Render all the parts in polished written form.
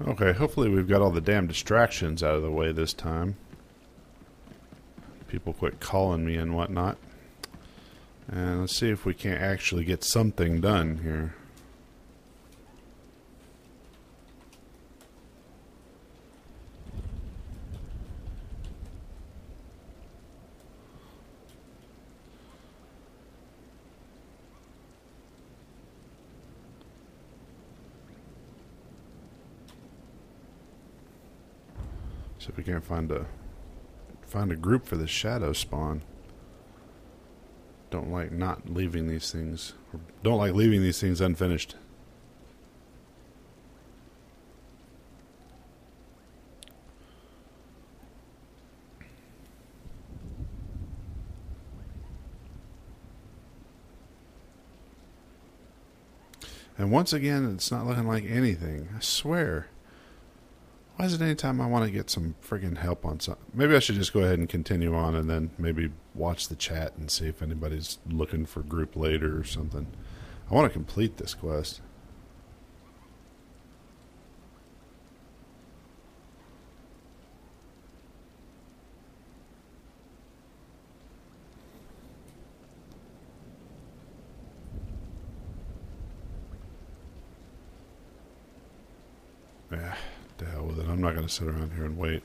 Okay, hopefully we've got all the damn distractions out of the way this time. People quit calling me and whatnot. And let's see if we can't actually get something done here. See if we can't find a group for the Shadow Spawn. Don't like not leaving these things. Don't like leaving these things unfinished. And once again, it's not looking like anything. I swear. Why is it any time I want to get some friggin' help on something? Maybe I should just go ahead and continue on and then maybe watch the chat and see if anybody's looking for group later or something. I want to complete this quest. Yeah. The hell with it. I'm not going to sit around here and wait.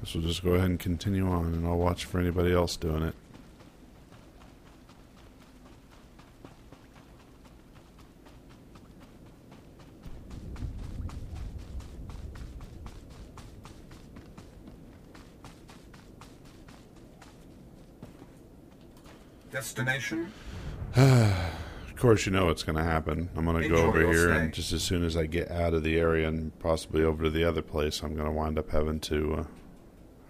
This will just go ahead and continue on, and I'll watch for anybody else doing it. Destination? Of course you know what's going to happen. I'm going to go over here and just as soon as I get out of the area and possibly over to the other place, I'm going to wind up having to,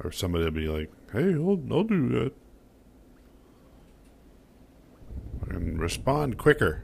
or somebody will be like, hey, I'll do that. And respond quicker.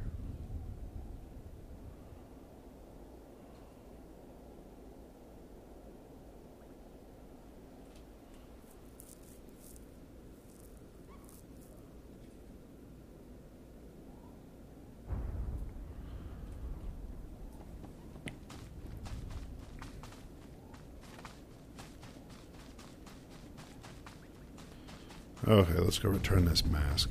Okay, let's go return this mask.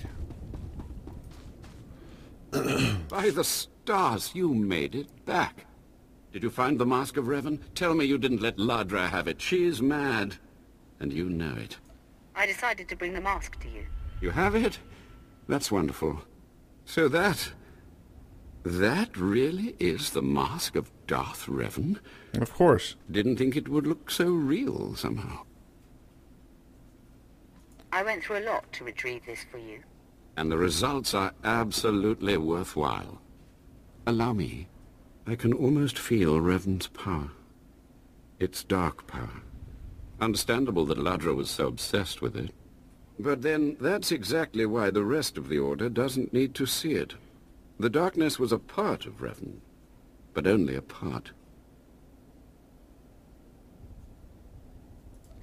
By the stars, you made it back. Did you find the mask of Revan? Tell me you didn't let Ladra have it. She is mad, and you know it. I decided to bring the mask to you. You have it? That's wonderful. So that really is the mask of Darth Revan? Of course. Didn't think it would look so real somehow. I went through a lot to retrieve this for you. And the results are absolutely worthwhile. Allow me. I can almost feel Revan's power. It's dark power. Understandable that Ladra was so obsessed with it. But then, that's exactly why the rest of the Order doesn't need to see it. The darkness was a part of Revan, but only a part.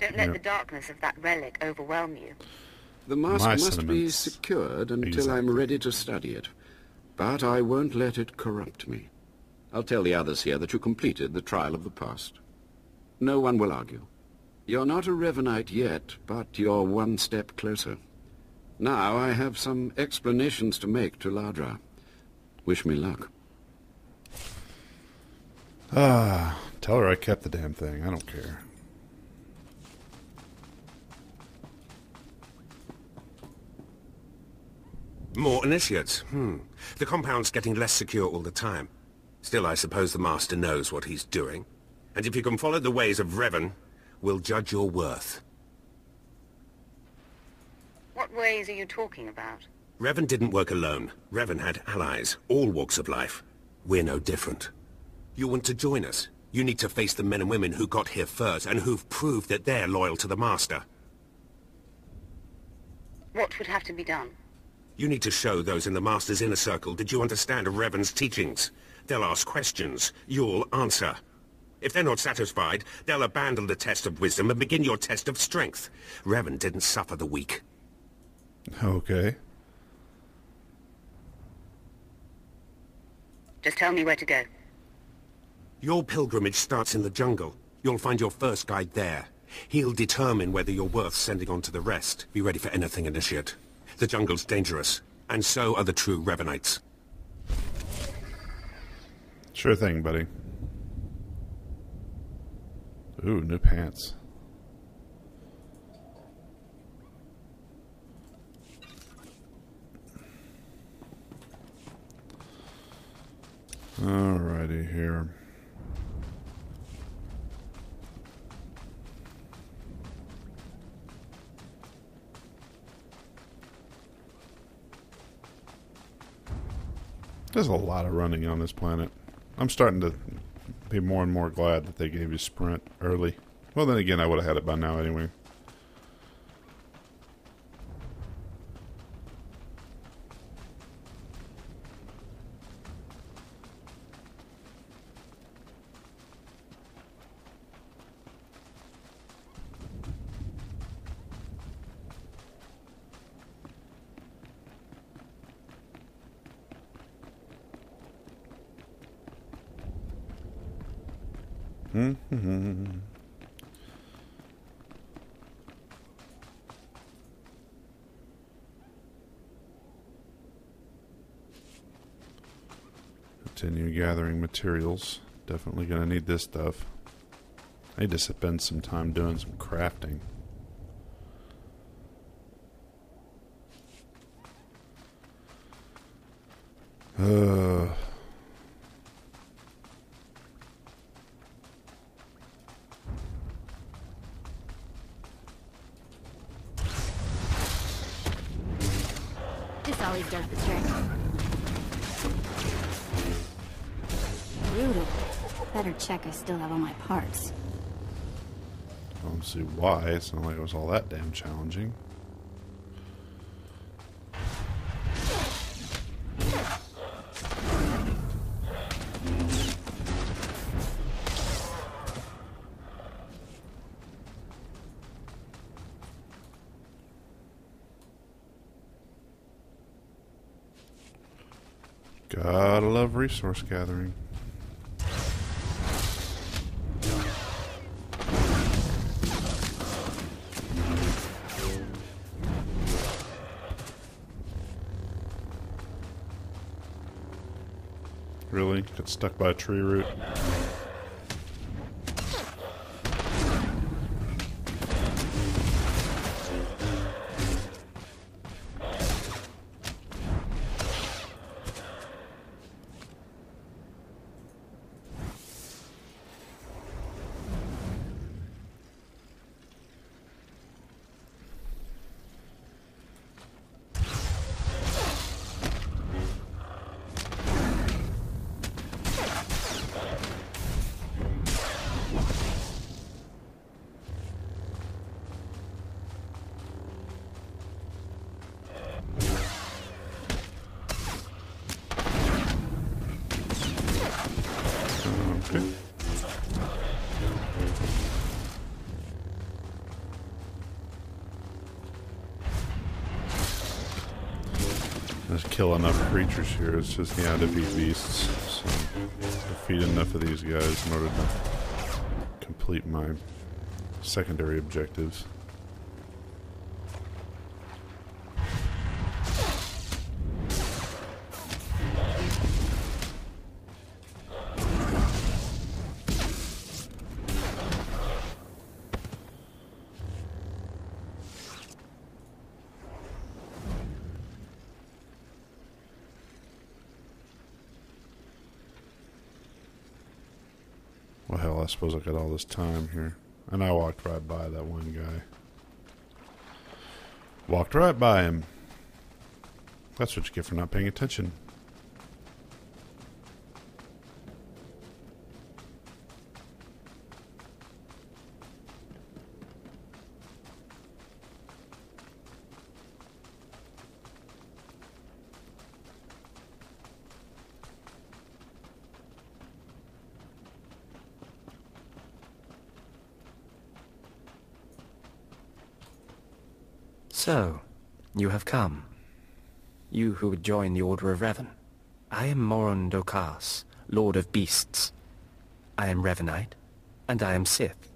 Don't let the darkness of that relic overwhelm you. The mask must be secured until I'm ready to study it. But I won't let it corrupt me. I'll tell the others here that you completed the trial of the past. No one will argue. You're not a Revanite yet, but you're one step closer. Now I have some explanations to make to Ladra. Wish me luck. Tell her I kept the damn thing. I don't care. More initiates. The compound's getting less secure all the time. Still, I suppose the Master knows what he's doing. And if you can follow the ways of Revan, we'll judge your worth. What ways are you talking about? Revan didn't work alone. Revan had allies, all walks of life. We're no different. You want to join us? You need to face the men and women who got here first and who've proved that they're loyal to the Master. What would have to be done? You need to show those in the Master's inner circle that you understand Revan's teachings. They'll ask questions. You'll answer. If they're not satisfied, they'll abandon the test of wisdom and begin your test of strength. Revan didn't suffer the weak. Okay. Just tell me where to go. Your pilgrimage starts in the jungle. You'll find your first guide there. He'll determine whether you're worth sending on to the rest. Be ready for anything, Initiate. The jungle's dangerous, and so are the true Revanites. Sure thing, buddy. Ooh, new pants. Alrighty here. There's a lot of running on this planet. I'm starting to be more and more glad that they gave you sprint early. Well, then again, I would have had it by now anyway. Continue gathering materials. Definitely gonna need this stuff. I need to spend some time doing some crafting. I still have all my parts. I don't see why. It's not like it was all that damn challenging. Gotta love resource gathering. Really? Got stuck by a tree root. Kill enough creatures here, it's just, yeah, to defeat beasts. So defeat enough of these guys in order to complete my secondary objectives. Hell, I suppose I got all this time here. And I walked right by that one guy. Walked right by him. That's what you get for not paying attention. So, you have come. You who would join the Order of Revan. I am Morondokas, Lord of Beasts. I am Revanite, and I am Sith.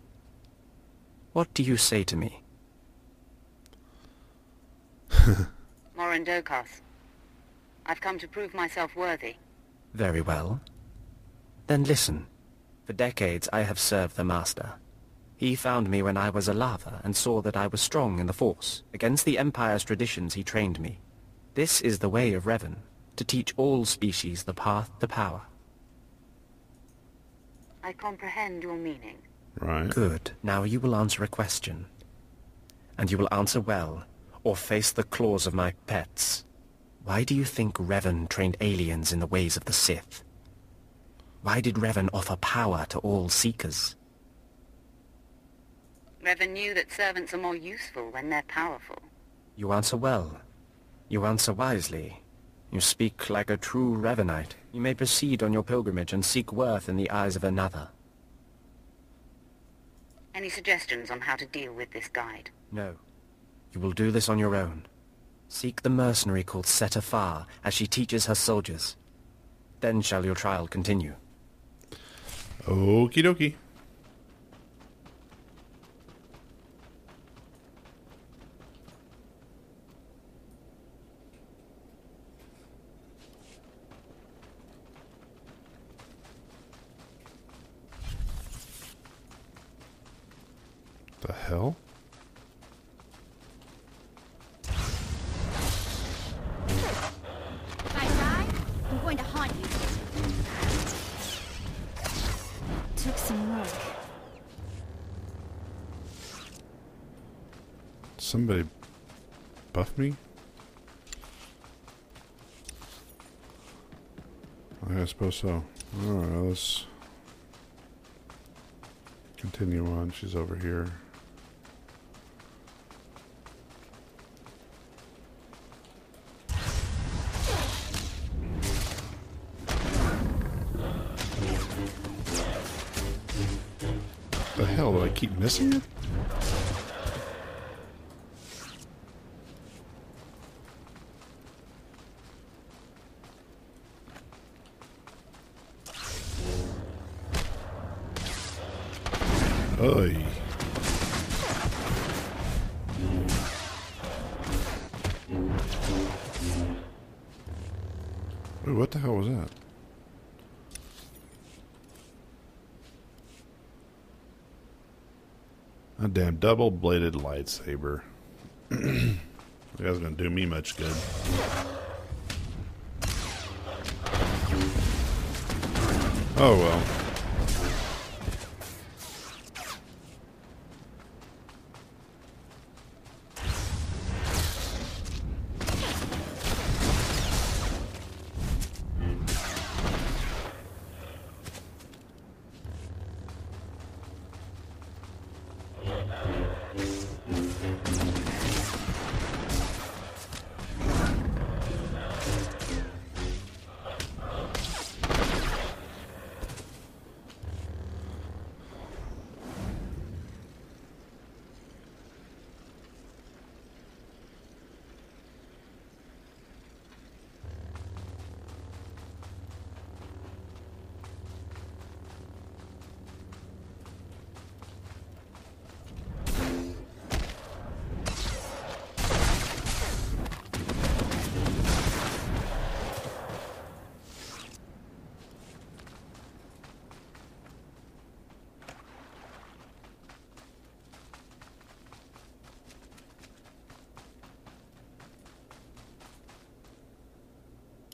What do you say to me? Morondokas, I've come to prove myself worthy. Very well. Then listen. For decades I have served the Master. He found me when I was a larva and saw that I was strong in the Force. Against the Empire's traditions he trained me. This is the way of Revan, to teach all species the path to power. I comprehend your meaning. Right. Good. Now you will answer a question. And you will answer well, or face the claws of my pets. Why do you think Revan trained aliens in the ways of the Sith? Why did Revan offer power to all Seekers? Revan knew that servants are more useful when they're powerful. You answer well. You answer wisely. You speak like a true Revanite. You may proceed on your pilgrimage and seek worth in the eyes of another. Any suggestions on how to deal with this guide? No. You will do this on your own. Seek the mercenary called Setafar as she teaches her soldiers. Then shall your trial continue. Okie dokie. The hell? If I die, I'm going to haunt you. Took some work. Somebody buff me? I suppose so. Alright, let's continue on. She's over here. Do I keep missing it? Oy. Wait, what the hell was that? A damn double-bladed lightsaber. That guy's gonna do me much good. Oh well.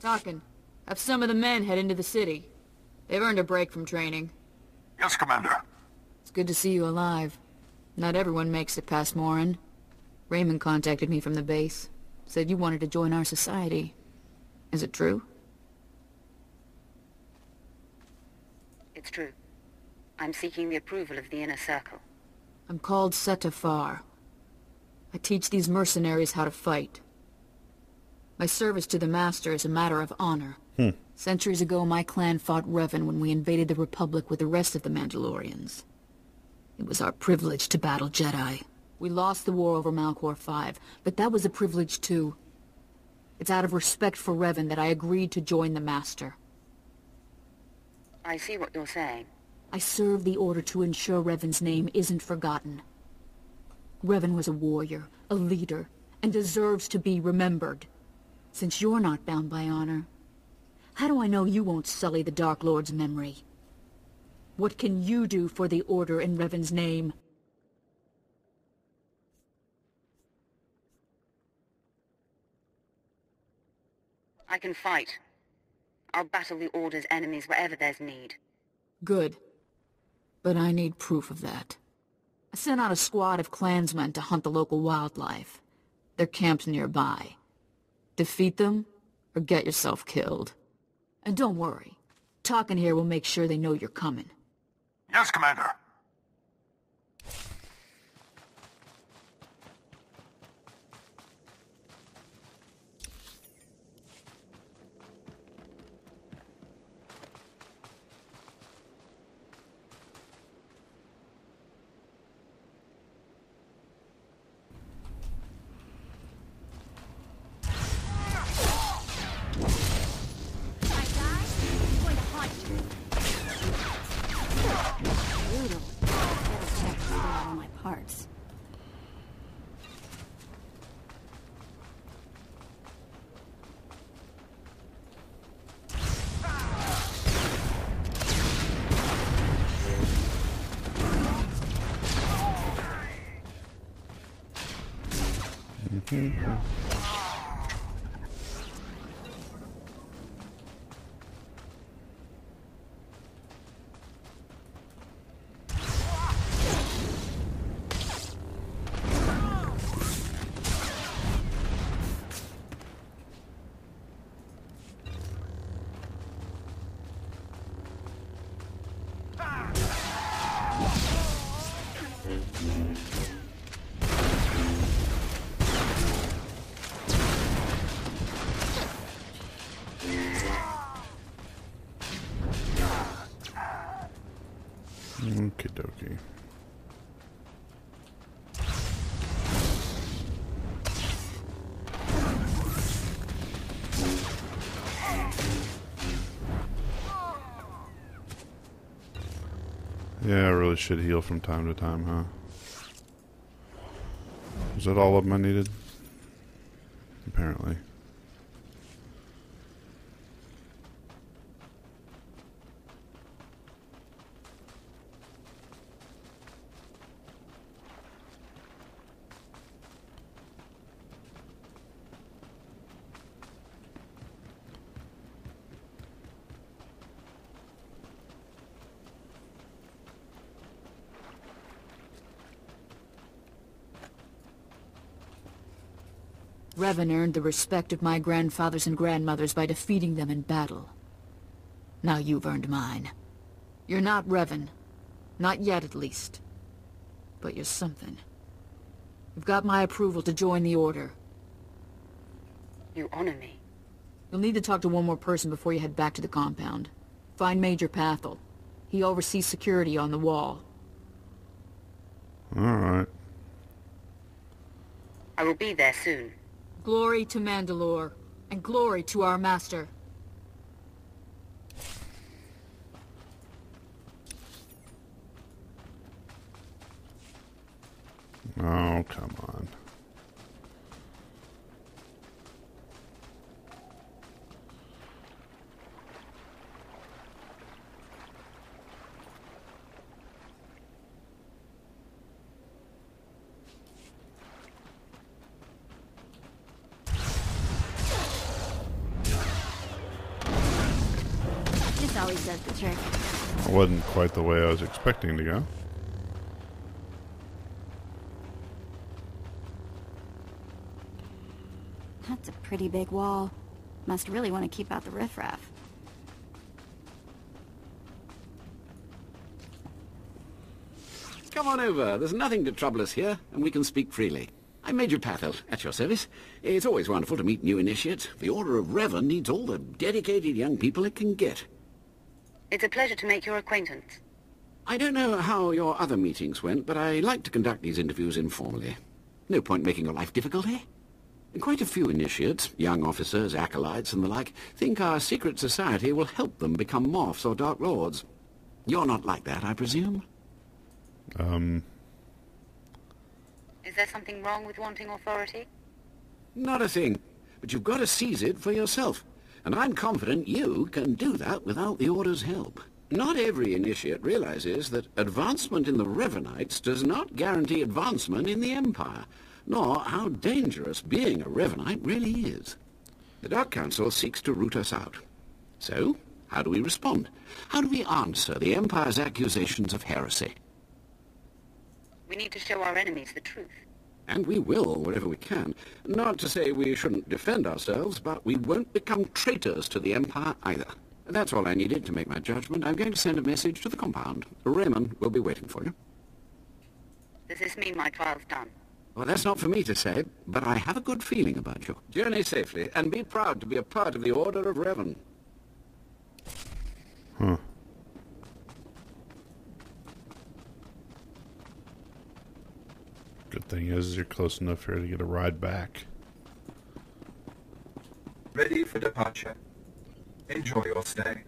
Talking of some of the men head into the city. They've earned a break from training. Yes, Commander. It's good to see you alive. Not everyone makes it past Morin. Raymond contacted me from the base. Said you wanted to join our society. Is it true? It's true. I'm seeking the approval of the Inner Circle. I'm called Setafar. I teach these mercenaries how to fight. My service to the Master is a matter of honor. Centuries ago, my clan fought Revan when we invaded the Republic with the rest of the Mandalorians. It was our privilege to battle Jedi. We lost the war over Malcor V, but that was a privilege too. It's out of respect for Revan that I agreed to join the Master. I see what you're saying. I serve the Order to ensure Revan's name isn't forgotten. Revan was a warrior, a leader, and deserves to be remembered. Since you're not bound by honor, how do I know you won't sully the Dark Lord's memory? What can you do for the Order in Revan's name? I can fight. I'll battle the Order's enemies wherever there's need. Good. But I need proof of that. I sent out a squad of clansmen to hunt the local wildlife. They're camped nearby. Defeat them, or get yourself killed. And don't worry. Talking here will make sure they know you're coming. Yes, Commander. Yeah, I really should heal from time to time, huh? Is that all of them I needed? Apparently. Revan earned the respect of my grandfathers and grandmothers by defeating them in battle. Now you've earned mine. You're not Revan. Not yet, at least. But you're something. You've got my approval to join the Order. You honor me. You'll need to talk to one more person before you head back to the compound. Find Major Pathel. He oversees security on the wall. All right. I will be there soon. Glory to Mandalore, and glory to our master. Oh, come on. That wasn't quite the way I was expecting to go. That's a pretty big wall. Must really want to keep out the riffraff. Come on over. There's nothing to trouble us here, and we can speak freely. I'm Major Pathel, at your service. It's always wonderful to meet new initiates. The Order of Revan needs all the dedicated young people it can get. It's a pleasure to make your acquaintance. I don't know how your other meetings went, but I like to conduct these interviews informally. No point making your life difficult, eh? Quite a few initiates, young officers, acolytes and the like, think our secret society will help them become morphs or dark lords. You're not like that, I presume? Is there something wrong with wanting authority? Not a thing. But you've got to seize it for yourself. And I'm confident you can do that without the Order's help. Not every initiate realizes that advancement in the Revanites does not guarantee advancement in the Empire, nor how dangerous being a Revanite really is. The Dark Council seeks to root us out. So, how do we respond? How do we answer the Empire's accusations of heresy? We need to show our enemies the truth. And we will, wherever we can. Not to say we shouldn't defend ourselves, but we won't become traitors to the Empire either. That's all I needed to make my judgment. I'm going to send a message to the compound. Raymond will be waiting for you. Does this mean my trial's done? Well, that's not for me to say, but I have a good feeling about you. Journey safely, and be proud to be a part of the Order of Revan. Huh. Good thing is you're close enough here to get a ride back. Ready for departure. Enjoy your stay.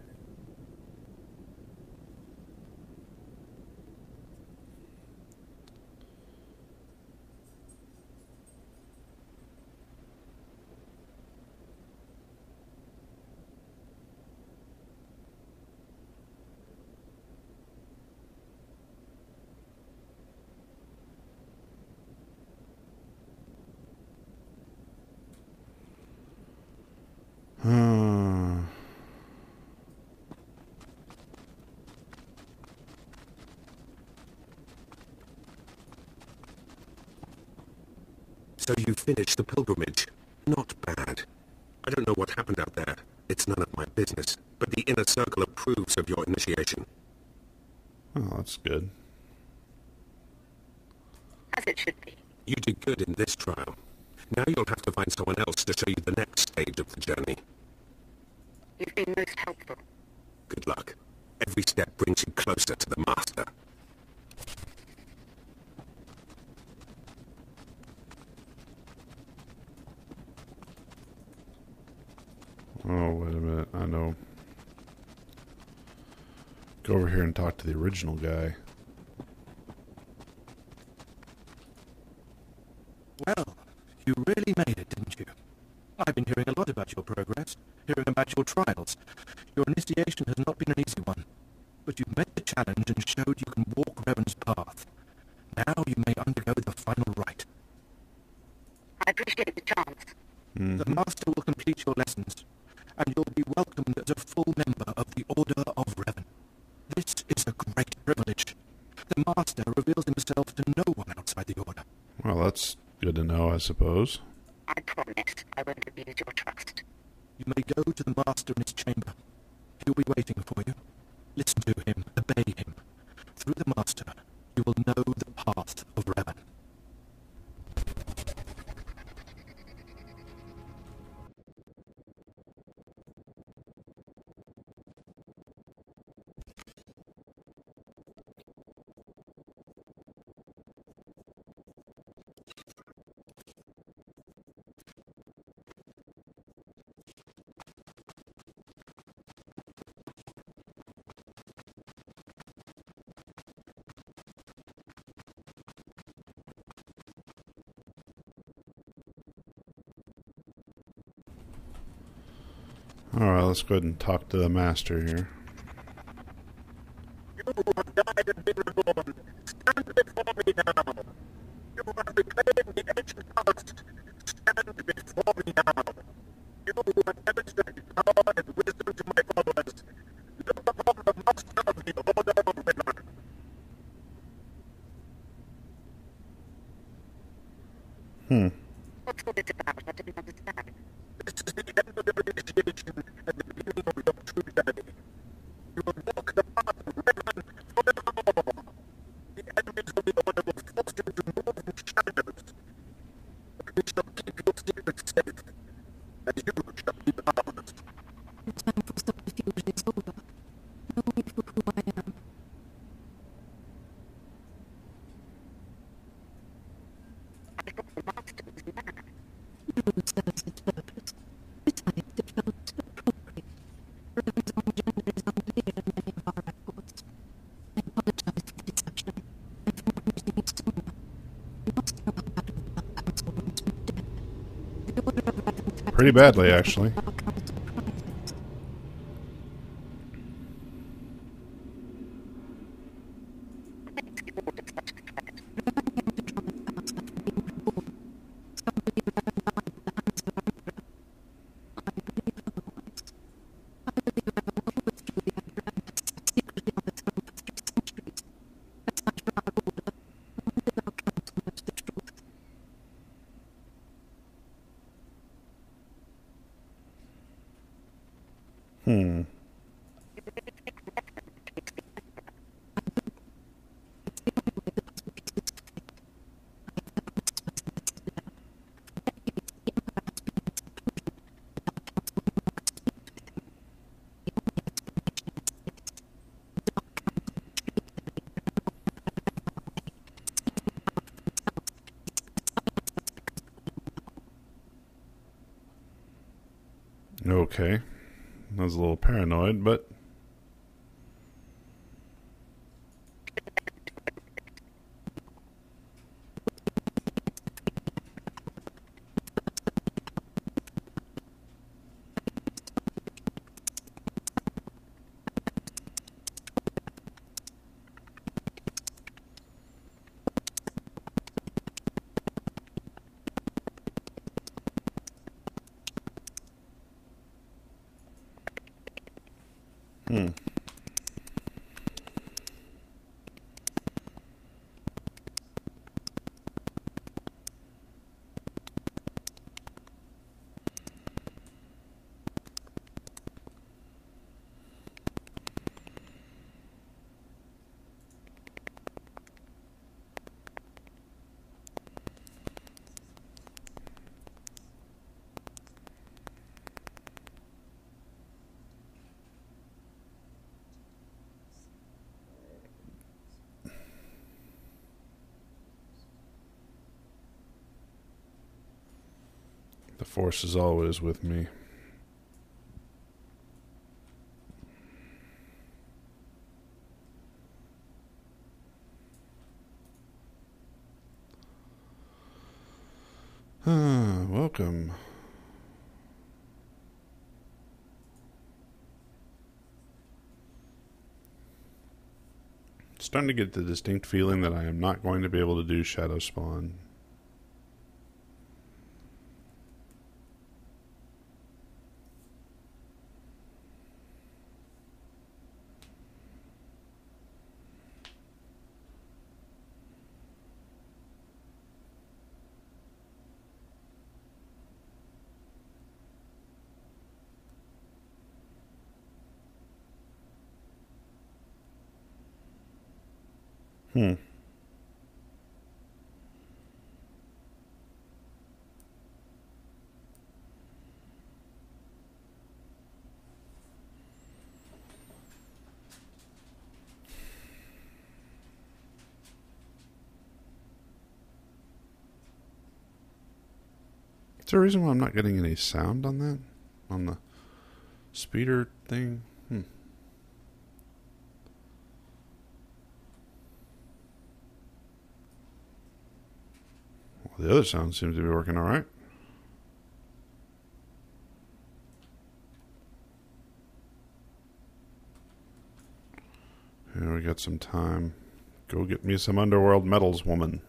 So you finished the pilgrimage. Not bad. I don't know what happened out there. It's none of my business, but the Inner Circle approves of your initiation. Oh, that's good. As it should be. You did good in this trial. Now you'll have to find someone else to show you the next stage of the journey. You've been most helpful. Good luck. Every step brings you closer to the Master. Oh, wait a minute. I know. Go over here and talk to the original guy. Well, you really made it, didn't you? I've been hearing a lot about your progress, hearing about your trials. Your initiation has not been an easy one, but you've met the challenge and showed you can walk Revan's path. Now you may undergo the final rite. I appreciate the chance. Mm-hmm. The Master will complete your lessons, and you'll be welcomed as a full member of the Order of Revan. This is a great privilege. The Master reveals himself to no one outside the Order. Well, that's good to know, I suppose. I promise I won't abuse your trust. You may go to the Master in his chamber. He'll be waiting for you. Listen to him, obey him. Through the Master, you will know the path of Revan. Alright, let's go ahead and talk to the Master here. You have died and been reborn. Stand before me now. You have reclaimed the ancient past. Stand before me now. You who have demonstrated power and wisdom to my followers. Look upon the Master of the Order of Revan. What's all this about? I didn't understand. This is the end of the initiation and the beginning of your true journey. You will walk the path of Revan forevermore. The enemies of the Order will force you to move in shadows. But we shall keep your secrets safe, and you shall be ours. The time for subterfuge is over. Know me for who I am. Pretty badly, actually. Okay, I was a little paranoid, but... The Force is always with me. Welcome. It's starting to get the distinct feeling that I am not going to be able to do Shadow Spawn. Is there a reason why I'm not getting any sound on that? On the speeder thing? Well, the other sound seems to be working all right. Here we got some time. Go get me some Underworld medals, woman.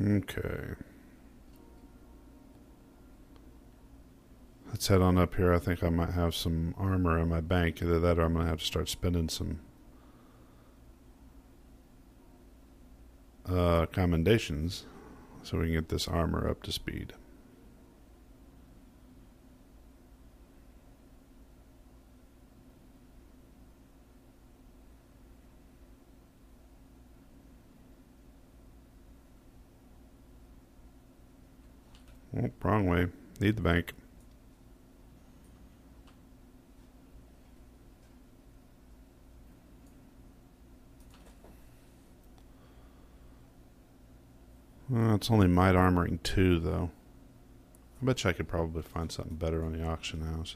Okay. Let's head on up here. I think I might have some armor in my bank. Either that or I'm going to have to start spending some commendations so we can get this armor up to speed. Oh, wrong way. Need the bank. Well, it's only might armoring 2, though. I bet you I could probably find something better on the auction house.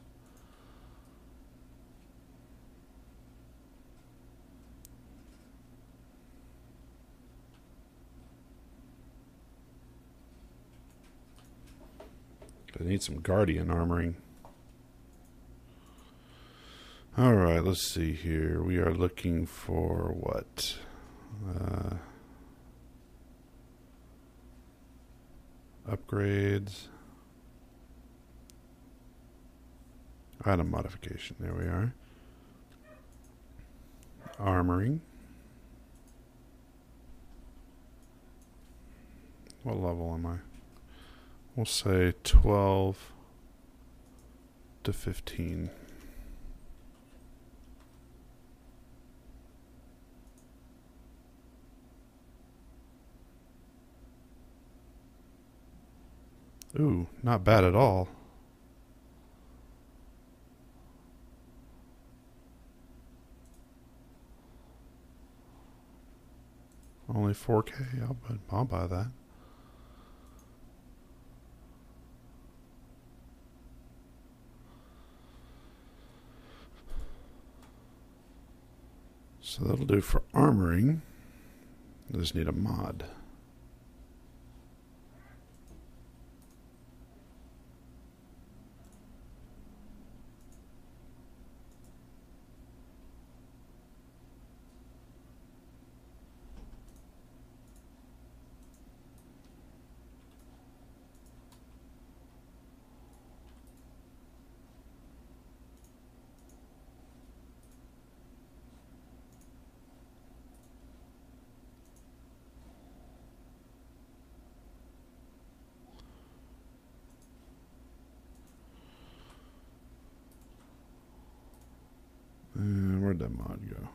I need some guardian armoring. Alright, let's see here. We are looking for what? Upgrades. Item modification. There we are. Armoring. What level am I? We'll say 12 to 15. Ooh, not bad at all. Only 4K? I'll buy that. So that'll do for armoring. I just need a mod. Where'd that mod go?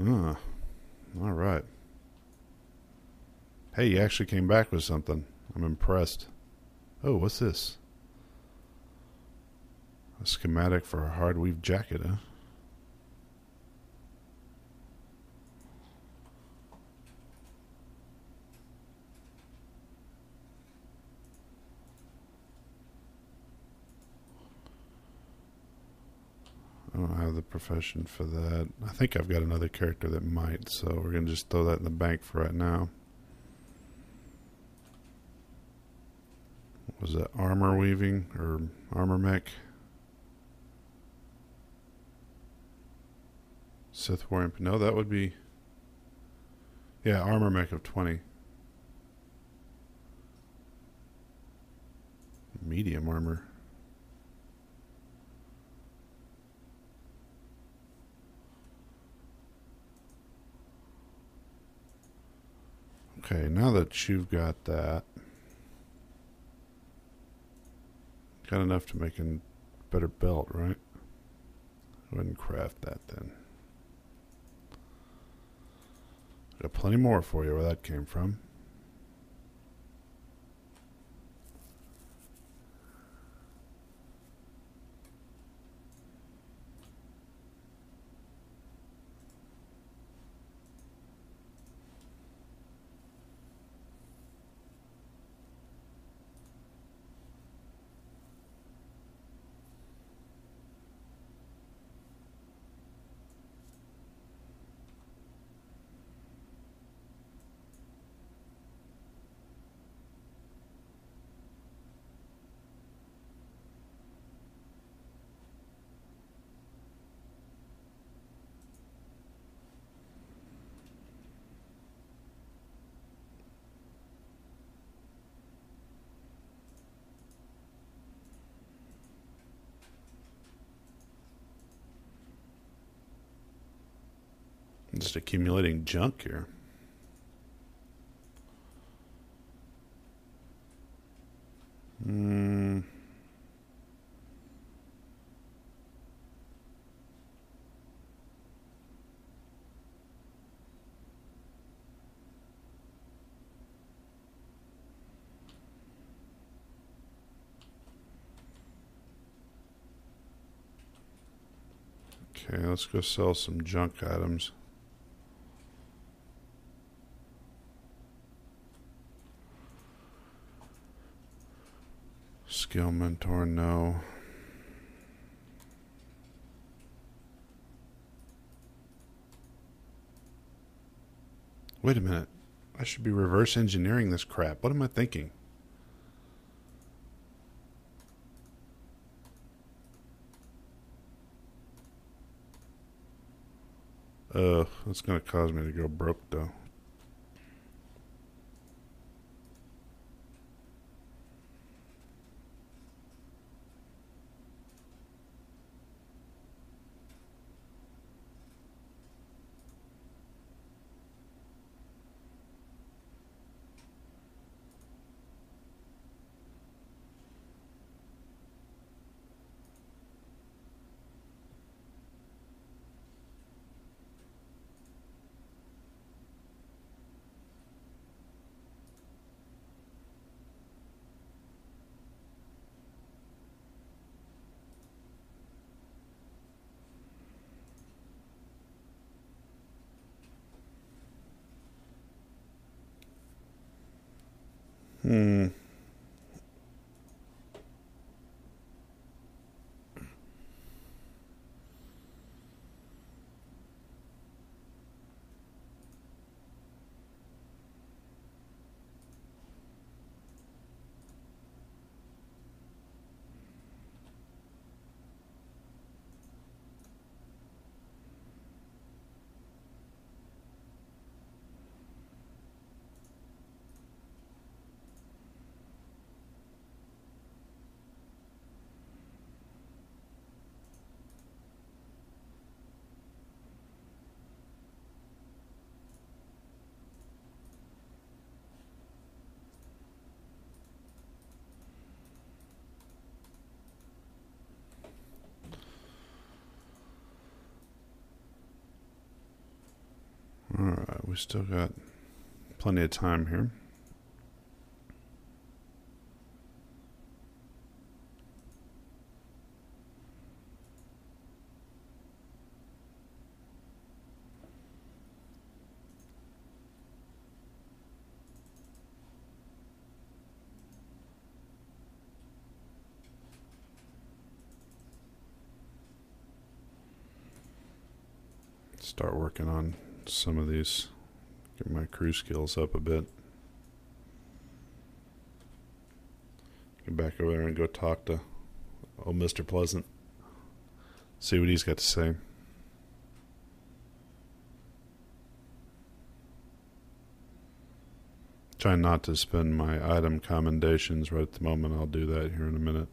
Ah, all right. Hey, you actually came back with something. I'm impressed. Oh, what's this? A schematic for a hard weave jacket, huh? Profession for that. I think I've got another character that might, so we're going to just throw that in the bank for right now. Was that armor weaving or armor mech? Sith Warrior. No, that would be... yeah, armor mech of 20. Medium armor. Okay, now that you've got that, got enough to make a better belt, right? Go ahead and craft that then. Got plenty more for you where that came from. Just accumulating junk here. Okay, let's go sell some junk items. Skill mentor, no. Wait a minute. I should be reverse engineering this crap. What am I thinking? That's going to cause me to go broke, though. Alright, we still got plenty of time here. Start working on some of these, get my crew skills up a bit. Go back over there and go talk to old Mr. Pleasant. See what he's got to say. Try not to spend my item commendations right at the moment. I'll do that here in a minute.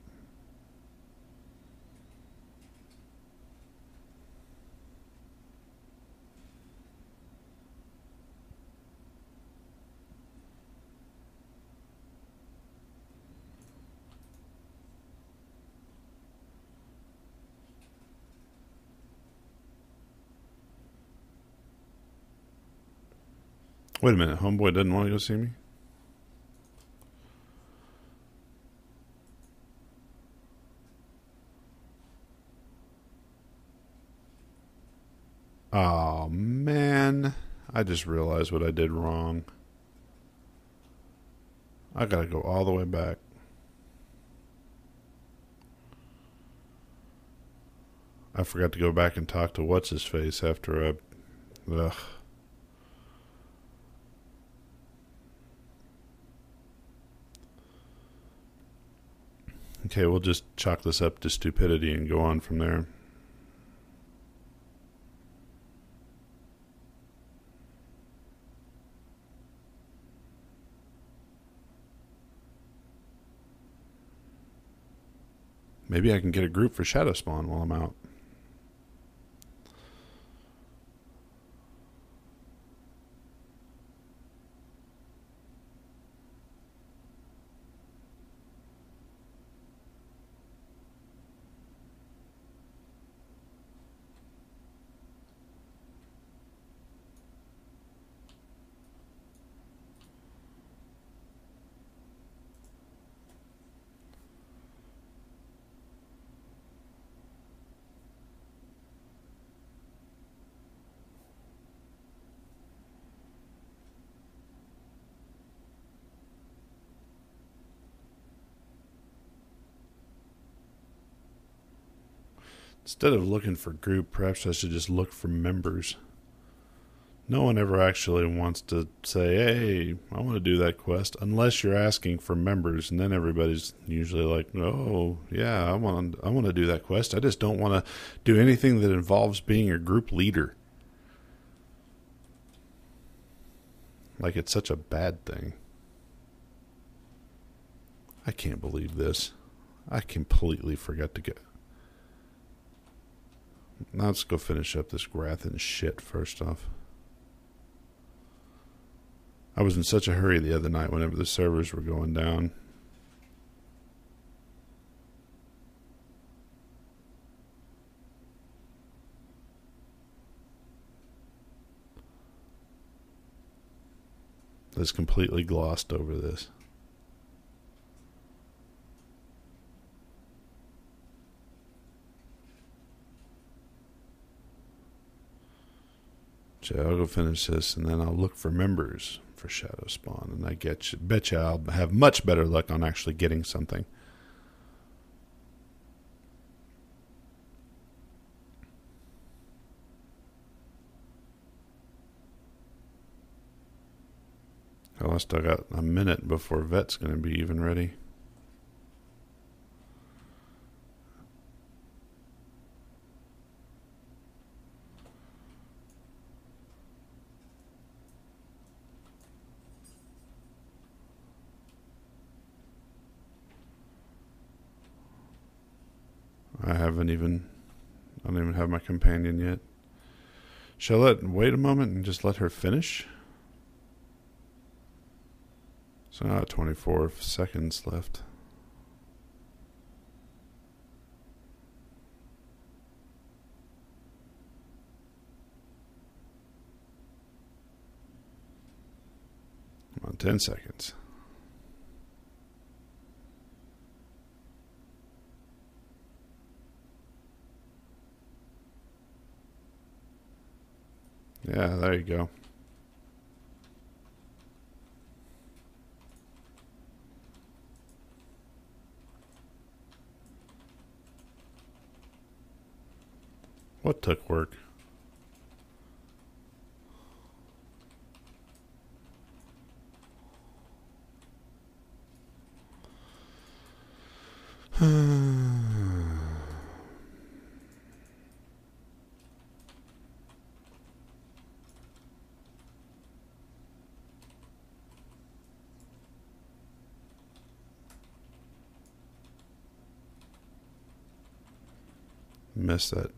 Wait a minute, homeboy doesn't want to go see me? Oh, man. I just realized what I did wrong. I gotta go all the way back. I forgot to go back and talk to What's-His-Face after I... Ugh. Okay, we'll just chalk this up to stupidity and go on from there. Maybe I can get a group for Shadow Spawn while I'm out. Instead of looking for group, perhaps I should just look for members. No one ever actually wants to say, hey, I want to do that quest, unless you're asking for members, and then everybody's usually like, oh, yeah, I want to do that quest. I just don't want to do anything that involves being a group leader. Like it's such a bad thing. I can't believe this. I completely forgot to get... Now let's go finish up this Grathan shit first off. I was in such a hurry the other night whenever the servers were going down. That's completely glossed over this. I'll go finish this and then I'll look for members for Shadow Spawn, and I bet you I'll have much better luck on actually getting something. I still got a minute before Vet's going to be even ready. I don't even have my companion yet. Shall I wait a moment and just let her finish? So now 24 seconds left. Come on, 10 seconds. Yeah, there you go. What took work? missed that.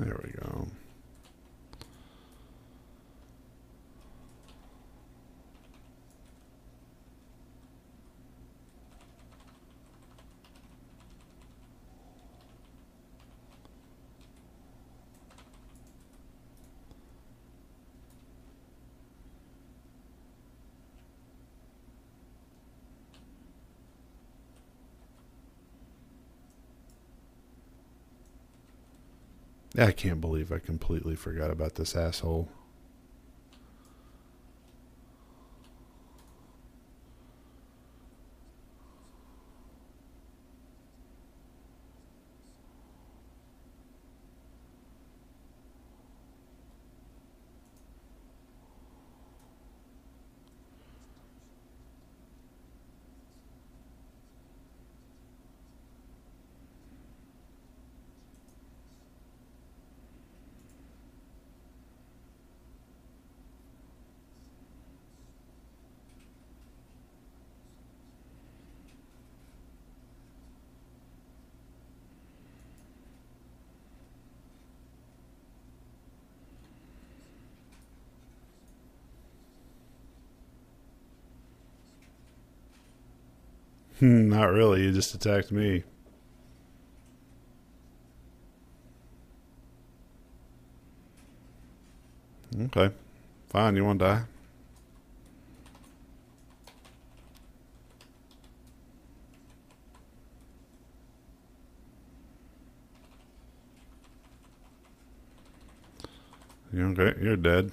There we go. I can't believe I completely forgot about this asshole. Not really, you just attacked me. Okay, fine, you want to die? Okay, you're dead.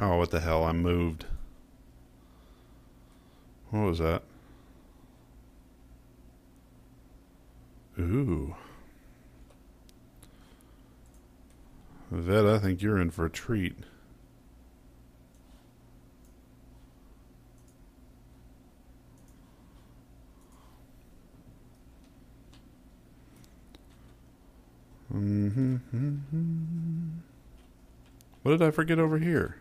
Oh, what the hell? I moved. What was that? Ooh. Vet, I think you're in for a treat. What did I forget over here?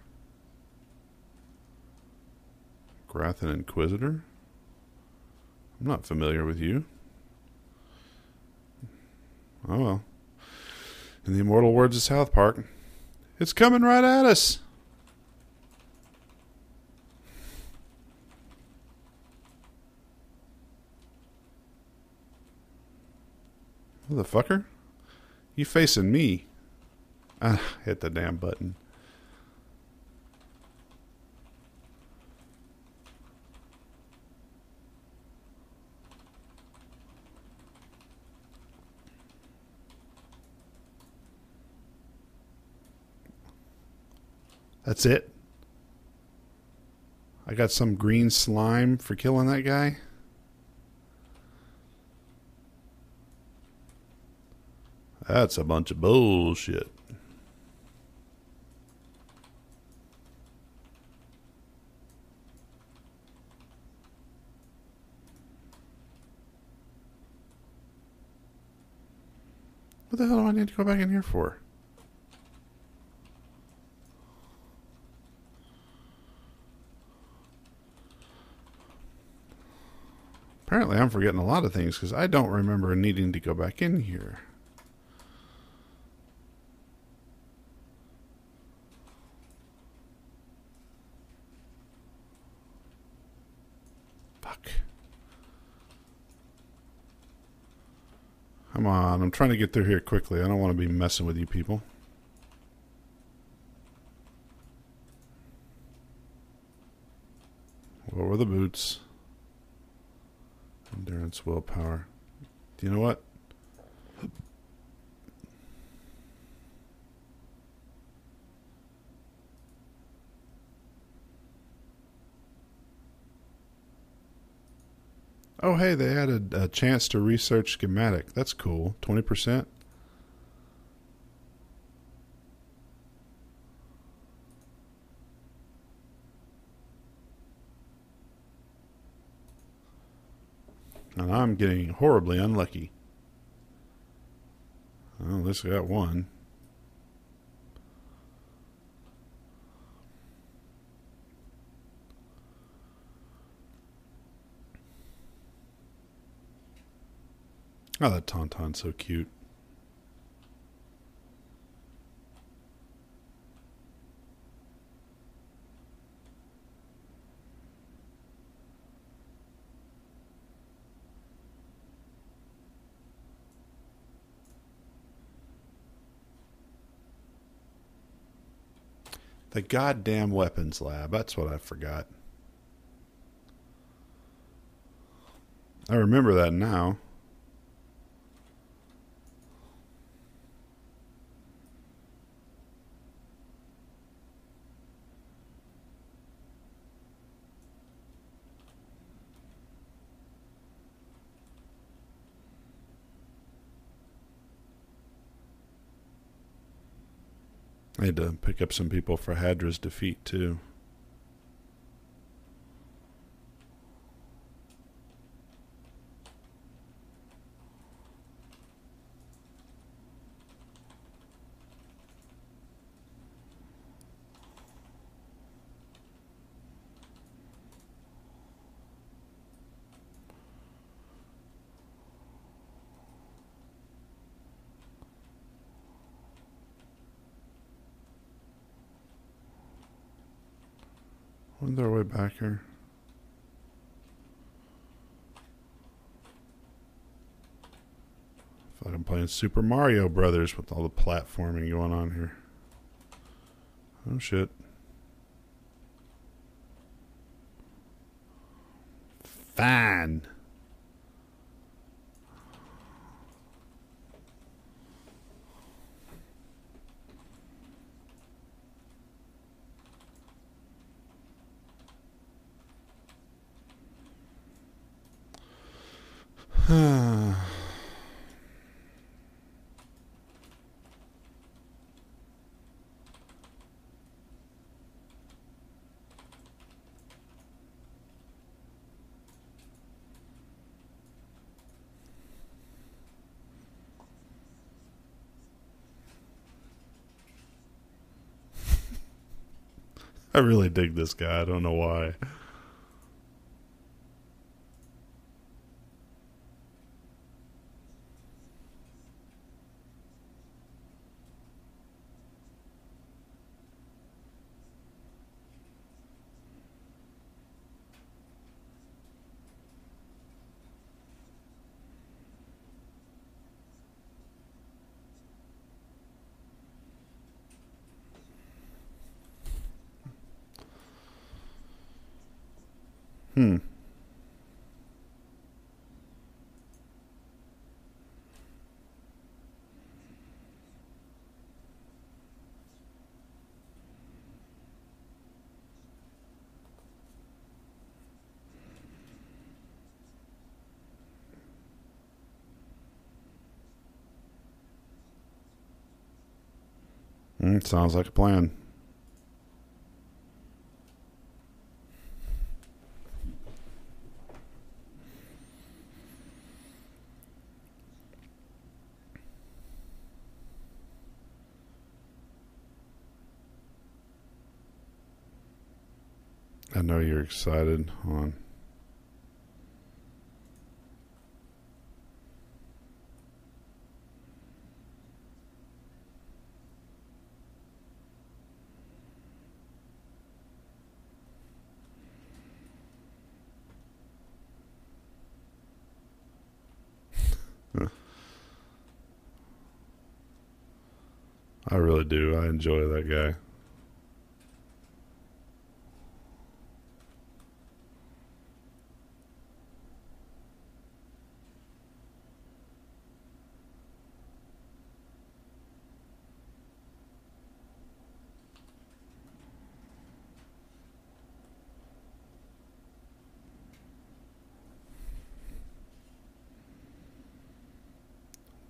Wrath and Inquisitor? I'm not familiar with you. Oh well. In the immortal words of South Park, it's coming right at us! Motherfucker? You facing me? I hit the damn button. That's it? I got some green slime for killing that guy? That's a bunch of bullshit. What the hell do I need to go back in here for? Apparently I'm forgetting a lot of things because I don't remember needing to go back in here. Fuck. Come on, I'm trying to get through here quickly. I don't want to be messing with you people. What were the boots? Endurance, willpower. Do you know what? Oh, hey, they added a chance to research schematic. That's cool. 20%. And I'm getting horribly unlucky. Oh, this got one. Oh, that Tauntaun's so cute. The goddamn weapons lab. That's what I forgot. I remember that now. I had to pick up some people for Hadra's defeat, too. Their way back here. I feel like I'm playing Super Mario Brothers with all the platforming going on here. Oh shit. Fine. I really dig this guy. I don't know why. Sounds like a plan. I know you're excited. Hold on. I really do. I enjoy that guy.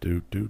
Do do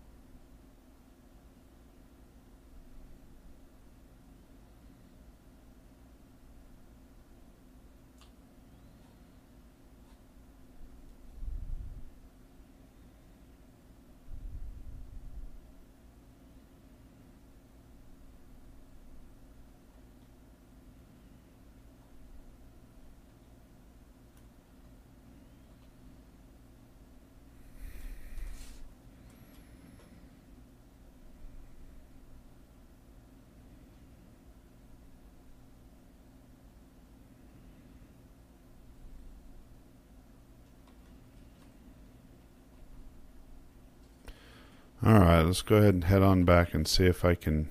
Alright, let's go ahead and head on back and see if I can...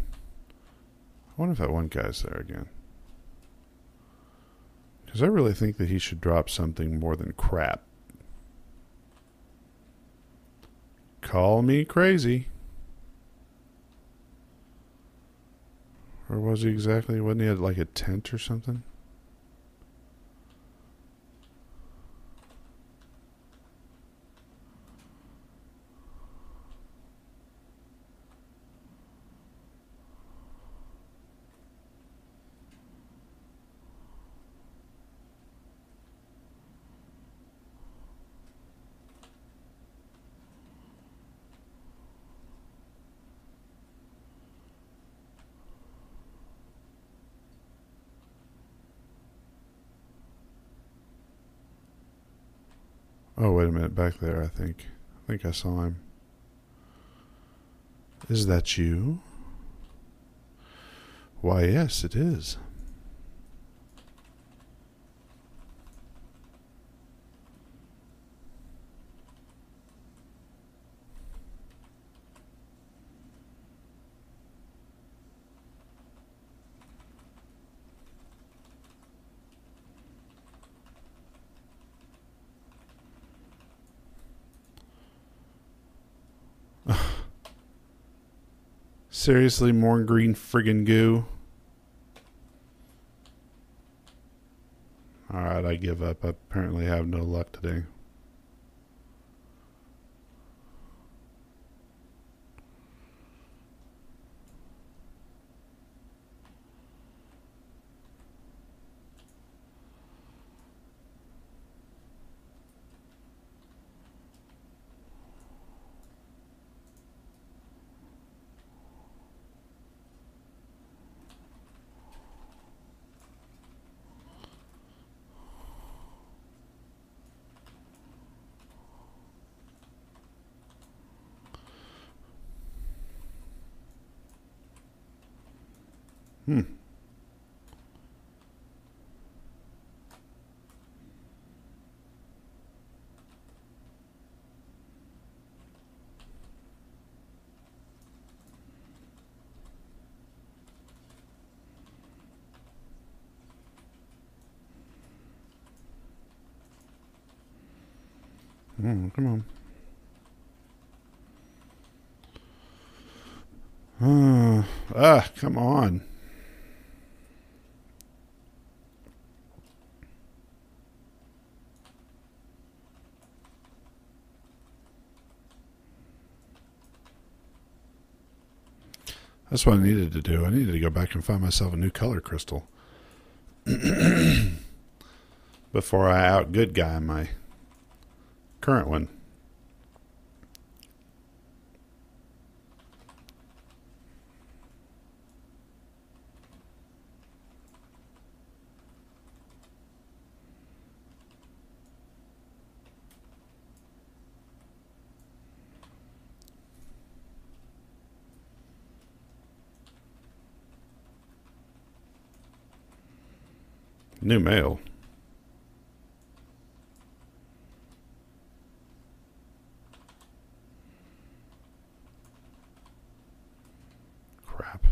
I wonder if that one guy's there again. Because I really think that he should drop something more than crap. Call me crazy. Where was he exactly? Wasn't he at like a tent or something? Oh, wait a minute, back there, I think. I think I saw him. Is that you? Why, yes, it is. Seriously, more green friggin' goo. Alright, I give up. I apparently have no luck today. Hmm. Oh, come on. Come on. That's what I needed to do. I needed to go back and find myself a new color crystal. Before I out good guy my current one. New mail. Crap.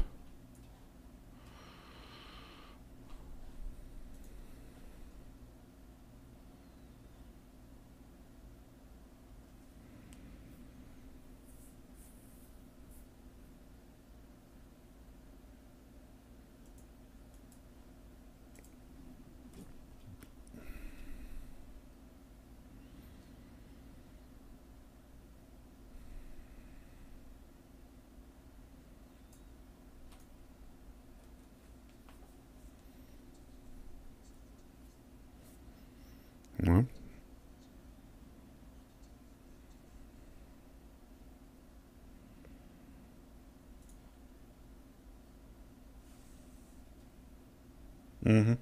Mm-hmm.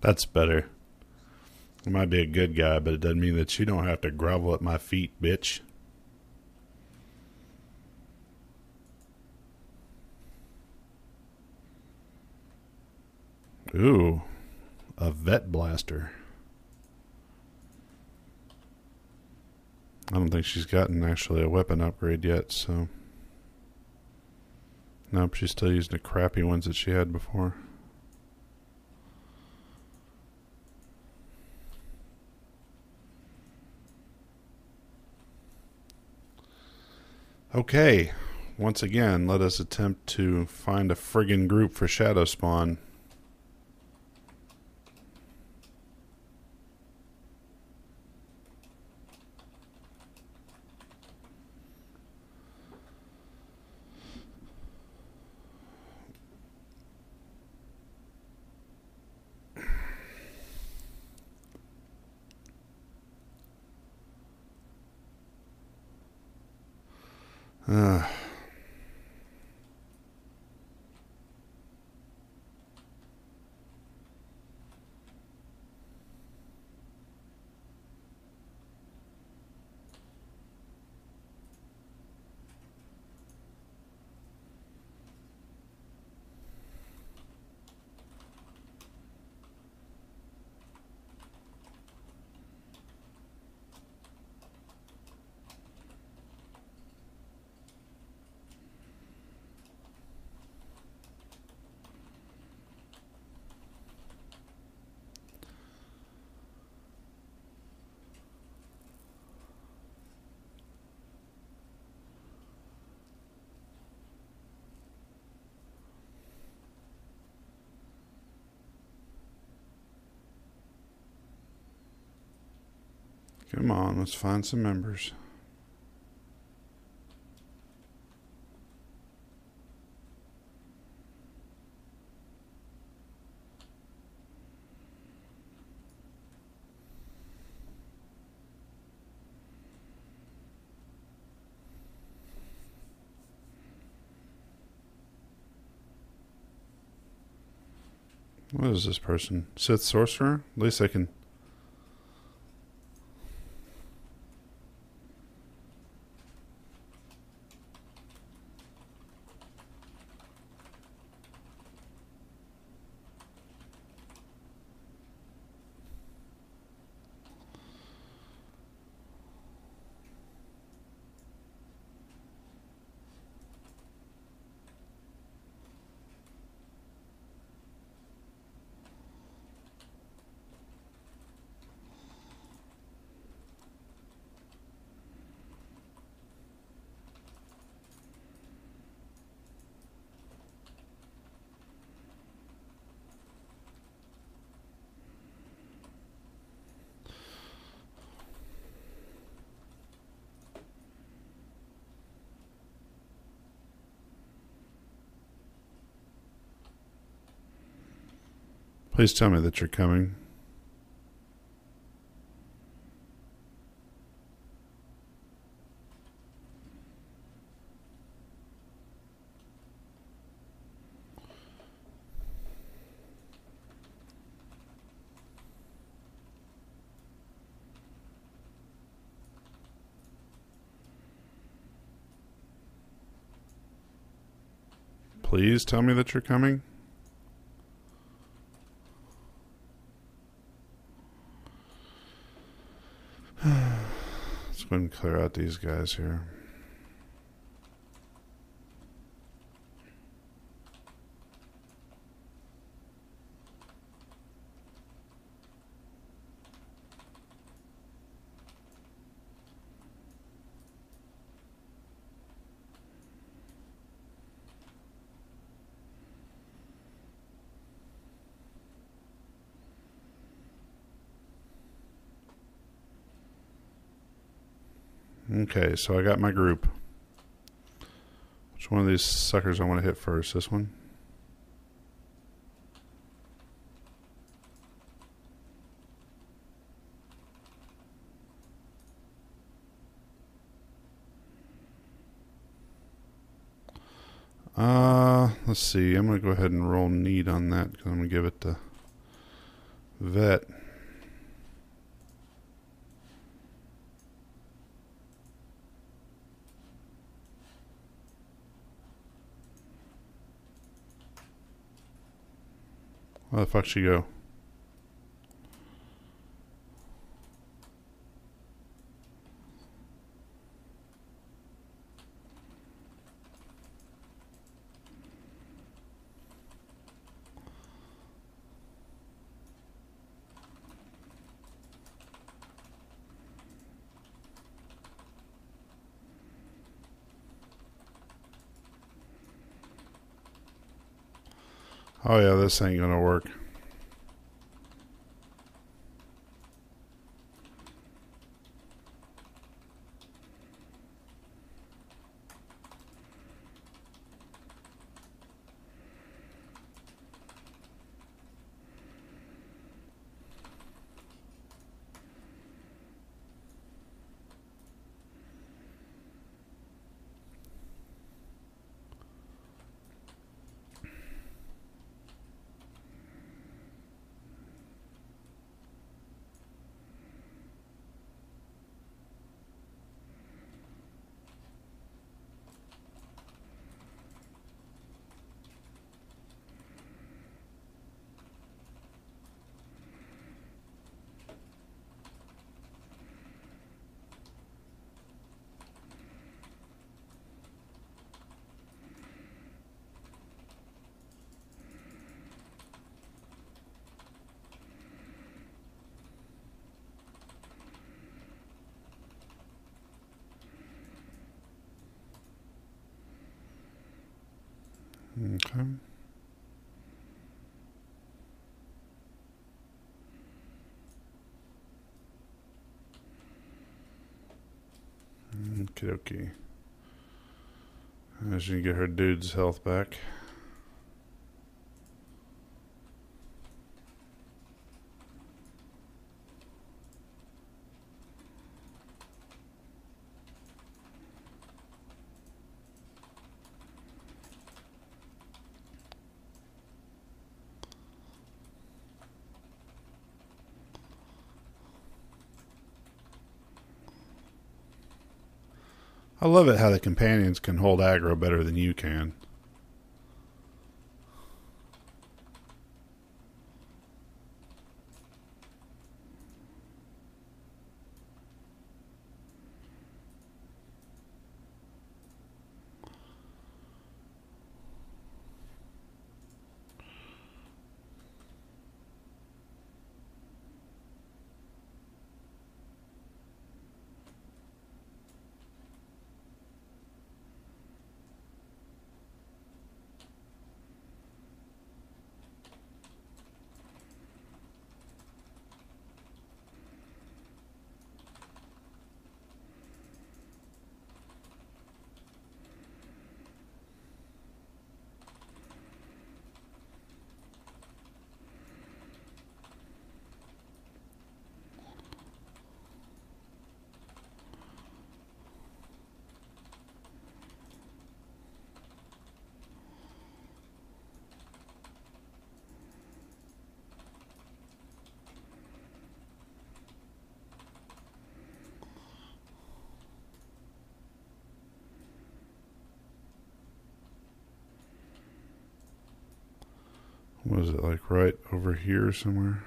That's better. I might be a good guy, but it doesn't mean that you don't have to grovel at my feet, bitch. Ooh, a vet blaster. I don't think she's gotten actually a weapon upgrade yet, so. Nope, she's still using the crappy ones that she had before. Okay, once again, let us attempt to find a friggin' group for Shadow Spawn. Come on, let's find some members. What is this person? Sith Sorcerer? At least I can... Please tell me that you're coming. Please tell me that you're coming. Let's go ahead and clear out these guys here. Okay, so I got my group. Which one of these suckers I want to hit first? This one? Let's see. I'm going to go ahead and roll need on that because I'm going to give it to Vet. Where the fuck she go? Oh yeah, this ain't gonna work. Okay. Okie dokie. I should get her dude's health back. I love it how the companions can hold aggro better than you can. was it, like right over here somewhere?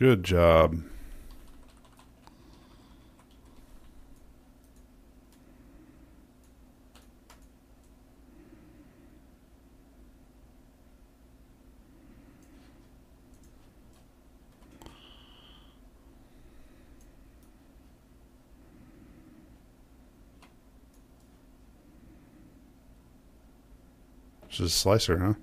Good job. Just a slicer, huh?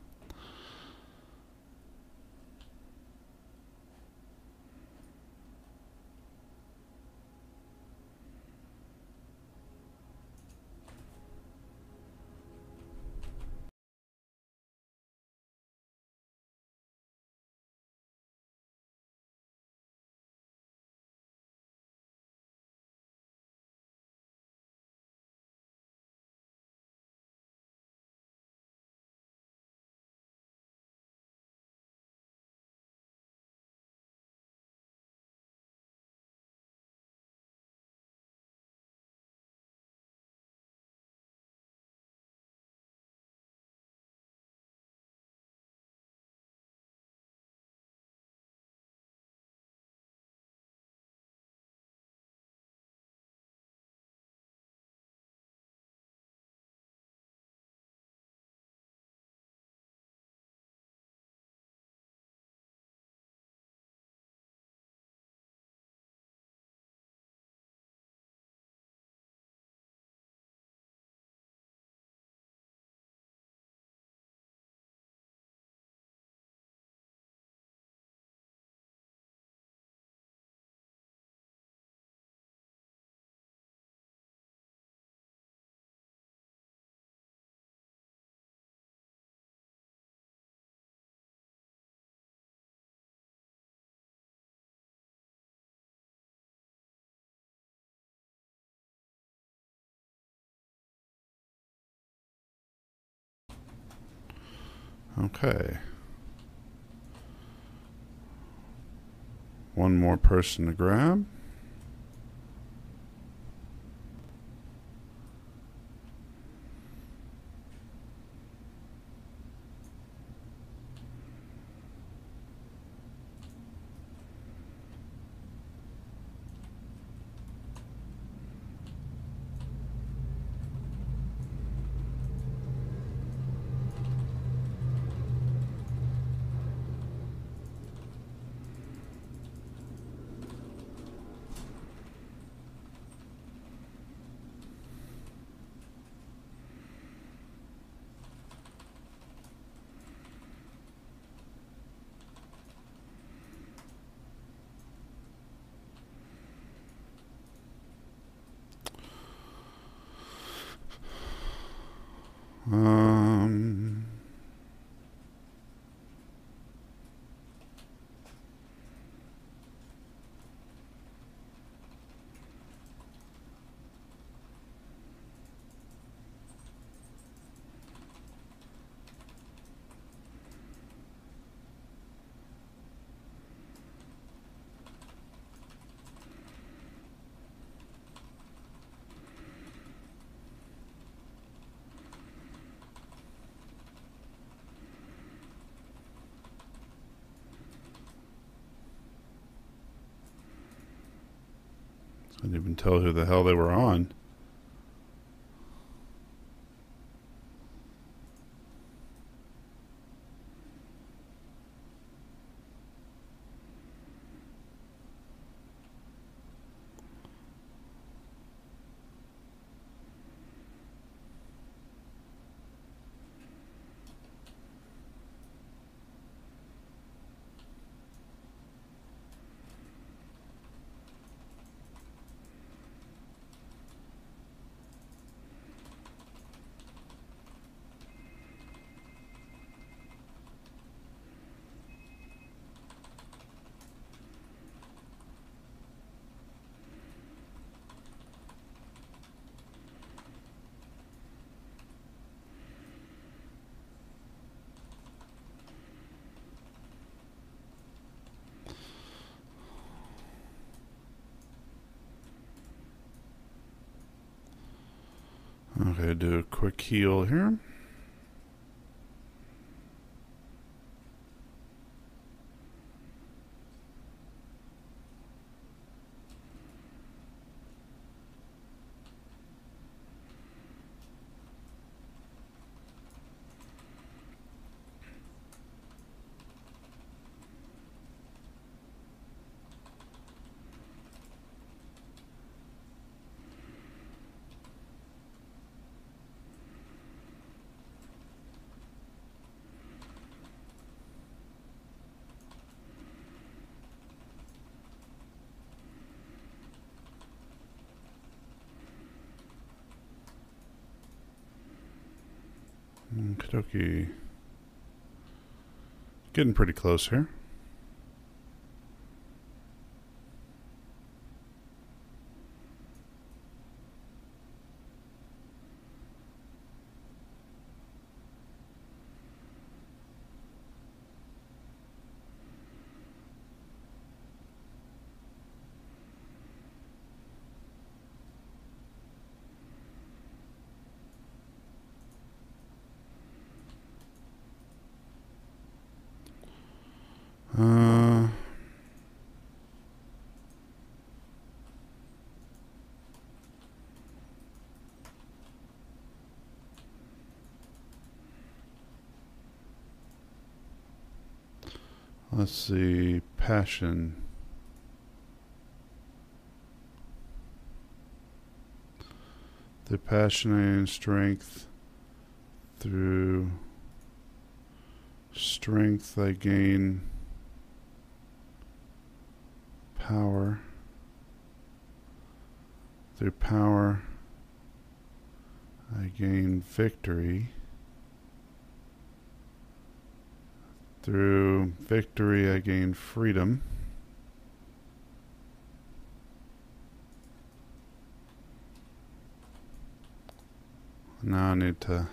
Okay. One more person to grab. I didn't even tell who the hell they were on. Okay, do a quick heal here. Kadoki. Getting pretty close here. Let's see, passion. The passion and strength. Through strength I gain power. Through power I gain victory. Through victory, I gain freedom. Now I need to...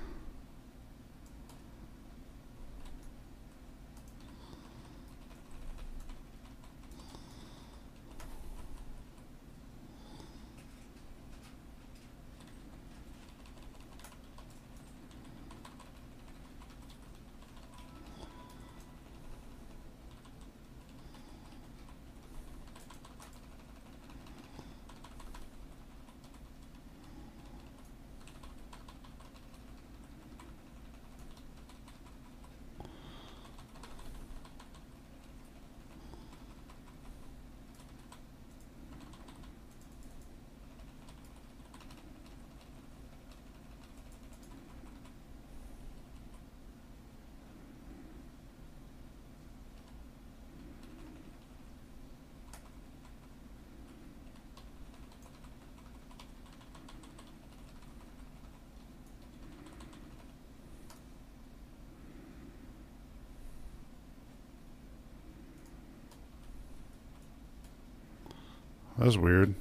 That's weird.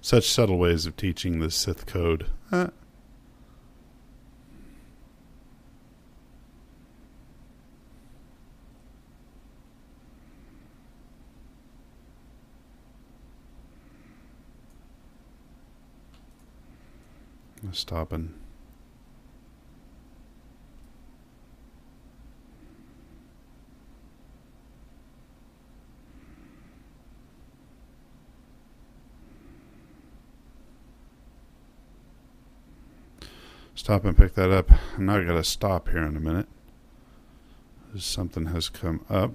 Such subtle ways of teaching the Sith code. Stopping. Stop and pick that up. I'm not going to stop here in a minute. Something has come up.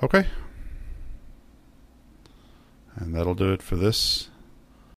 Okay, and that'll do it for this.